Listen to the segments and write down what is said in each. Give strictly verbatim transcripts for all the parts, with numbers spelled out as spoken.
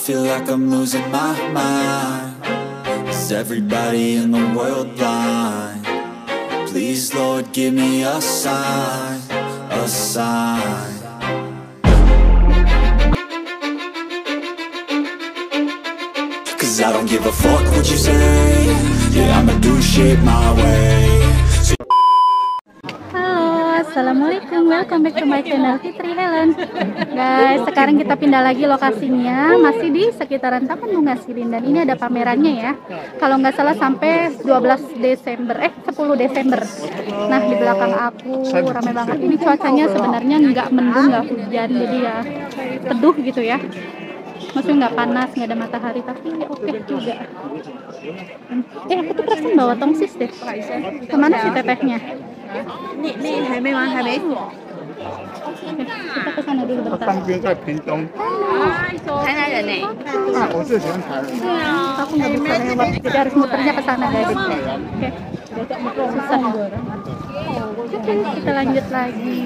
feel like I'm losing my mind. Is everybody in the world blind? Please, Lord, give me a sign, a sign. Cause I don't give a fuck what you say. Yeah, I'ma do shit my way. Assalamualaikum, welcome back to my channel Fitri Helen. Guys, sekarang kita pindah lagi lokasinya, masih di sekitaran Taman Bunga Shilin, dan ini ada pamerannya ya. Kalau nggak salah sampai dua belas Desember, eh sepuluh Desember. Nah, di belakang aku ramai banget. Ini cuacanya sebenarnya nggak mendung, nggak hujan, jadi ya teduh gitu ya. Maksudnya nggak panas, nggak ada matahari, tapi oke okay juga. Eh, aku tuh perasaan bawa tongsis deh. Kemana sih tetehnya? Nih, nih, hai memang hai beku. Kita ke sana dulu bentar. Aku nggak bisa lewat, jadi harus muternya ke sana guys. Oke, okay. Susah. Oke, kita lanjut lagi.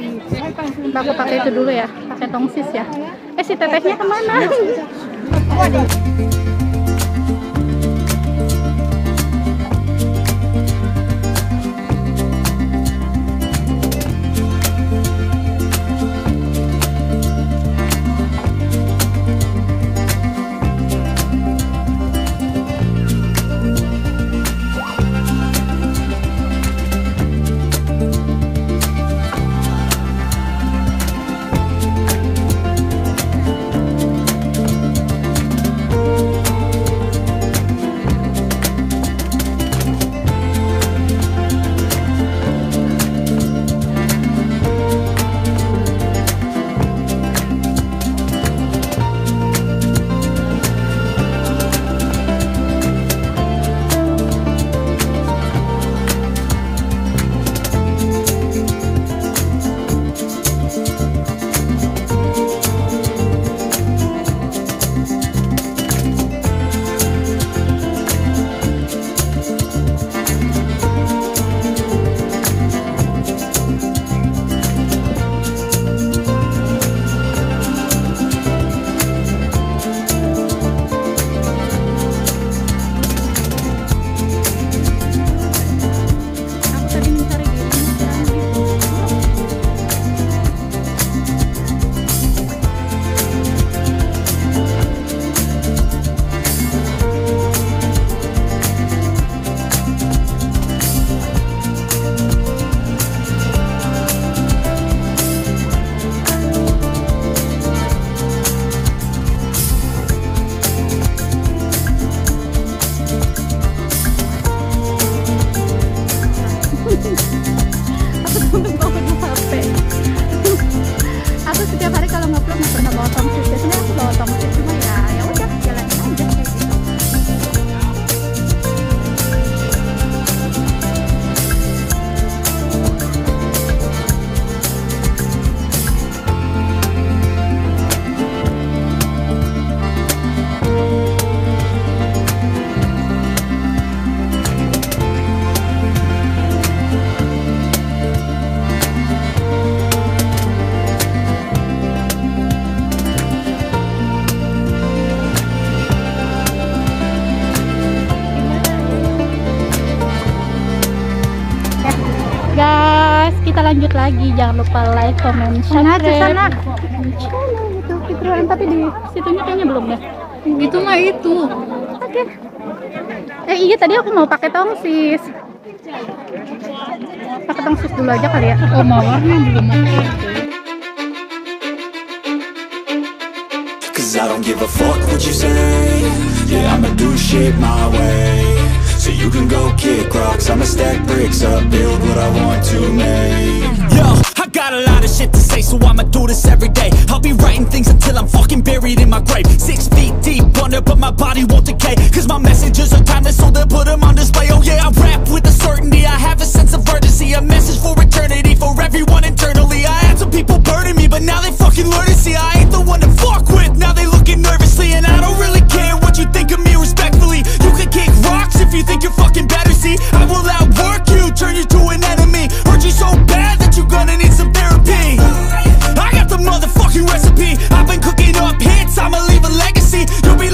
Aku pakai itu dulu ya, pakai tongsis ya. Eh, si tetehnya kemana? Lanjut lagi, jangan lupa like, comment, subscribe. Nah, itu Fitri Helen, tapi di situnya kayaknya belum deh. Itu mah itu. Oke. Okay. Eh iya, tadi aku mau pakai tongsis. Pakai tongsis dulu aja kali ya. Oh, mawarnya belum pakai. Cause I don't give a fuck what you say. Yeah, I'ma do shit my way. So you can go kick rocks, I'ma stack bricks up, build what I want to make. Yo, I got a lot of shit to say, so I'ma do this every day. I'll be writing things until I'm fucking buried in my grave. Six feet deep under, but my body won't decay. Cause my messages are timeless, so they'll put them on display. Oh yeah, I rap with a certainty, I have a sense of urgency. A message for eternity, for everyone internally. I had some people burning me, but now they fucking learn to see I ain't the one to fuck with, now they looking nervously. And I don't really care what you think of me respectfully. You can kick rocks if you think you're fucking better, see. I will outwork you, turn you to an enemy. Hurt you so bad that you're gonna need some therapy. I got the motherfucking recipe. I've been cooking up hits, I'ma leave a legacy. You'll be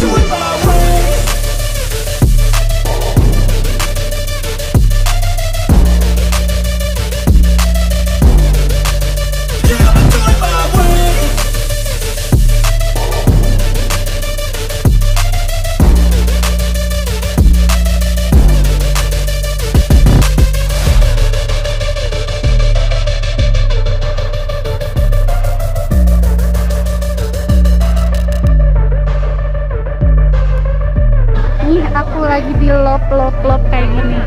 do it my way. Aku lagi di lop-lop-lop kayak gini.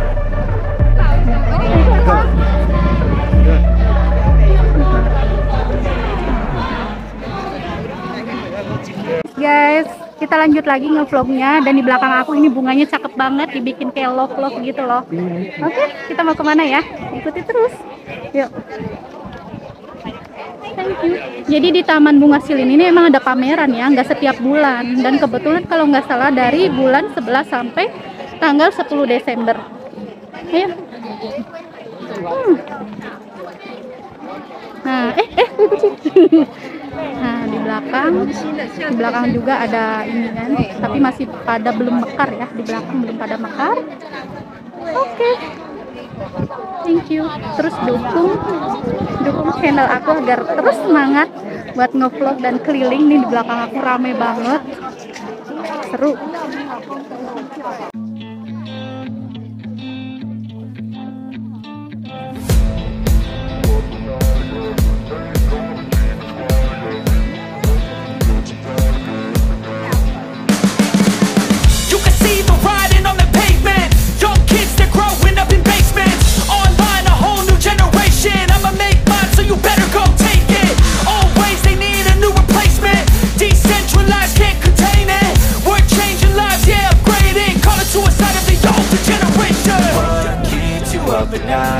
Guys, kita lanjut lagi ngevlognya, dan di belakang aku ini bunganya cakep banget, dibikin kayak lop-lop gitu loh. Oke, kita mau kemana ya? Ikuti terus. Yuk. Thank you. Jadi di Taman Bunga Shilin ini emang ada pameran ya, nggak setiap bulan, dan kebetulan kalau nggak salah dari bulan sebelas sampai tanggal sepuluh Desember. Ayo. Hmm. Nah, eh eh nah, di belakang di belakang juga ada ini kan, tapi masih pada belum mekar ya, di belakang belum pada mekar. Oke. Okay. Thank you. Terus dukung dukung channel aku agar terus semangat buat ngevlog dan keliling. Nih di belakang aku rame banget, seru.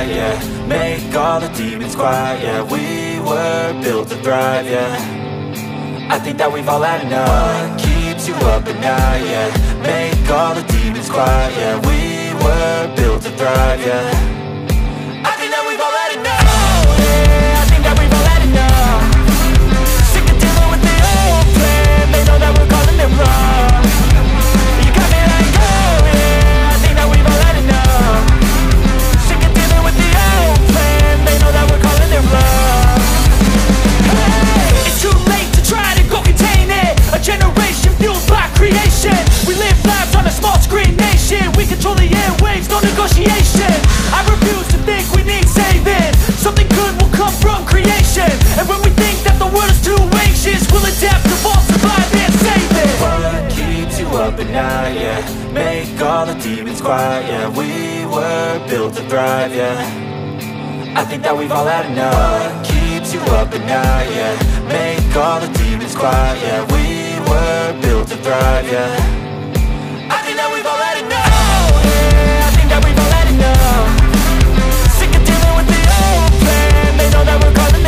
Yeah, make all the demons quiet. Yeah, we were built to thrive. Yeah, I think that we've all had enough. What keeps you up at night? Yeah, make all the demons quiet. Yeah, we were built to thrive. Yeah. Yeah, make all the demons quiet. Yeah, we were built to thrive. Yeah, I think that we've all had enough. What keeps you up at night? Yeah, make all the demons quiet. Yeah, we were built to thrive. Yeah. Sick of dealing with the old plan, they know that we're calling.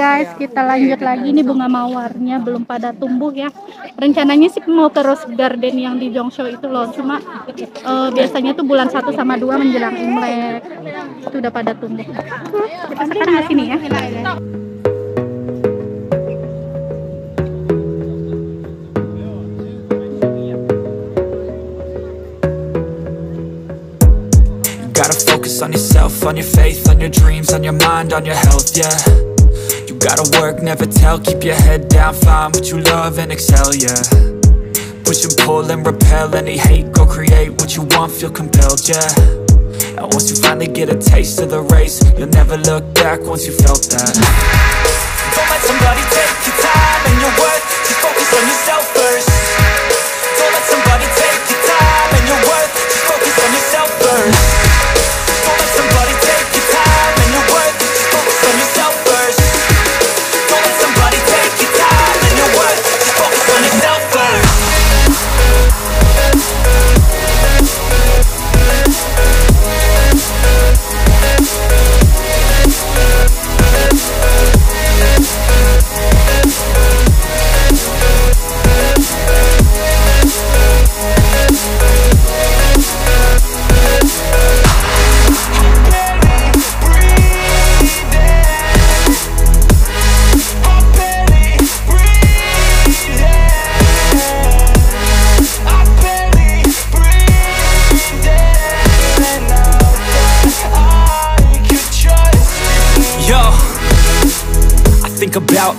Guys, kita lanjut lagi. Ini bunga mawarnya belum pada tumbuh ya. Rencananya sih mau ke rose garden yang di Jongshil itu loh. Cuma uh, biasanya tuh bulan satu sama dua menjelang Imlek itu udah pada tumbuh. Kita sekarang ke sini ya. Gotta focus on yourself, on your faith, on your dreams, on your mind, on your health, yeah. Gotta work, never tell, keep your head down, find what you love and excel, yeah. Push and pull and repel any hate, go create what you want, feel compelled, yeah. And once you finally get a taste of the race, you'll never look back once you felt that. Don't let somebody take your time and your worth, just focus on yourself first. Don't let somebody take your time and your worth, just focus on yourself first. About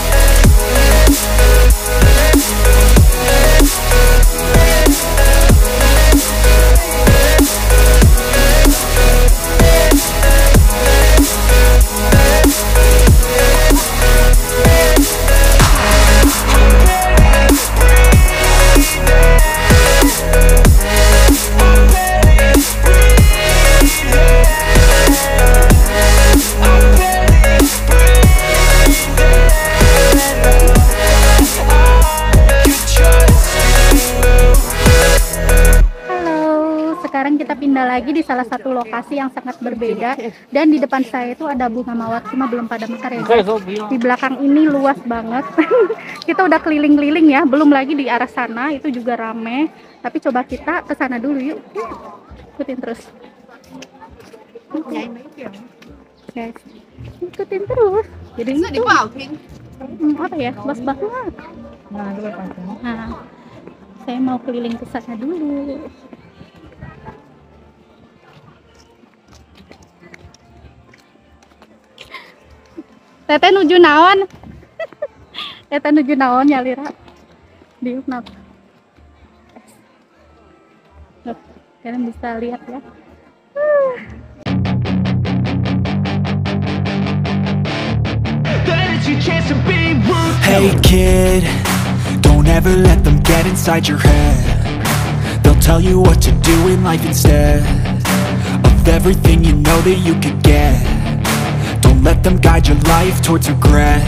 lagi di salah satu lokasi yang sangat berbeda, dan di depan saya itu ada bunga mawar cuma belum pada mekar ya. Di belakang ini luas banget. Kita udah keliling-keliling ya, belum lagi di arah sana itu juga rame, tapi coba kita ke sana dulu yuk. Ikutin terus. Guys, ikutin terus. Jadi ini apa ya? Luas banget. Nah, saya mau keliling ke sana dulu. Tete nuju naon? Tete nuju naon ya Lira? Diuk nap. Loh, kalian bisa lihat ya. Uh. Hey kid, don't ever let them get inside your head. They'll tell you what to do in life instead of everything you know that you could get. Let them guide your life towards regret.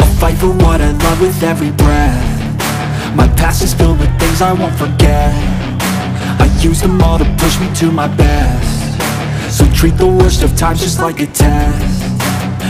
I'll fight for what I love with every breath. My past is filled with things I won't forget. I use them all to push me to my best. So treat the worst of times just like a test.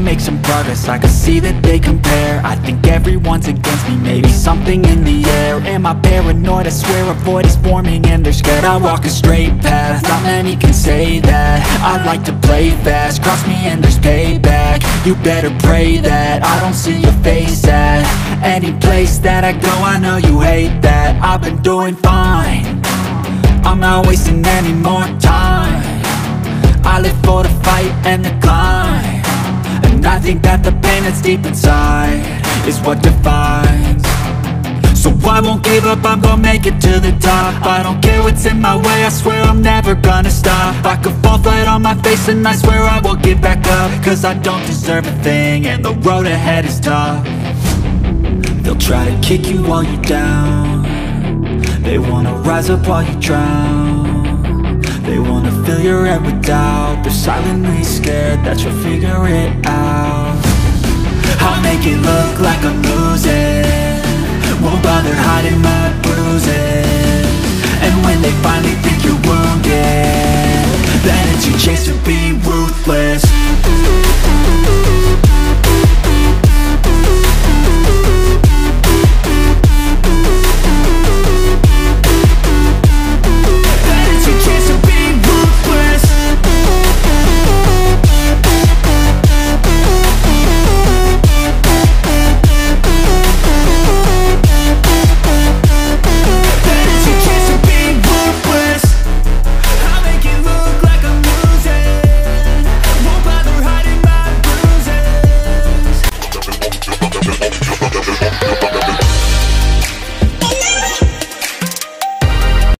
Make some progress, I can see that they compare. I think everyone's against me, maybe something in the air. Am I paranoid? I swear a void is forming and they're scared. I walk a straight path, not many can say that. I like to play fast, cross me and there's payback. You better pray that I don't see your face at any place that I go. I know you hate that. I've been doing fine, I'm not wasting any more time. I live for the fight and the climb, and I think that the pain that's deep inside is what defines. So I won't give up, I'm gonna make it to the top. I don't care what's in my way, I swear I'm never gonna stop. I could fall flat on my face and I swear I won't give back up, cause I don't deserve a thing and the road ahead is tough. They'll try to kick you while you're down, they wanna rise up while you drown, they wanna fill your head with doubt. They're silently scared that you'll figure it out. I'll make it look like I'm losing, won't bother hiding my bruises. And when they finally think you're wounded, then it's your chance to be ruthless.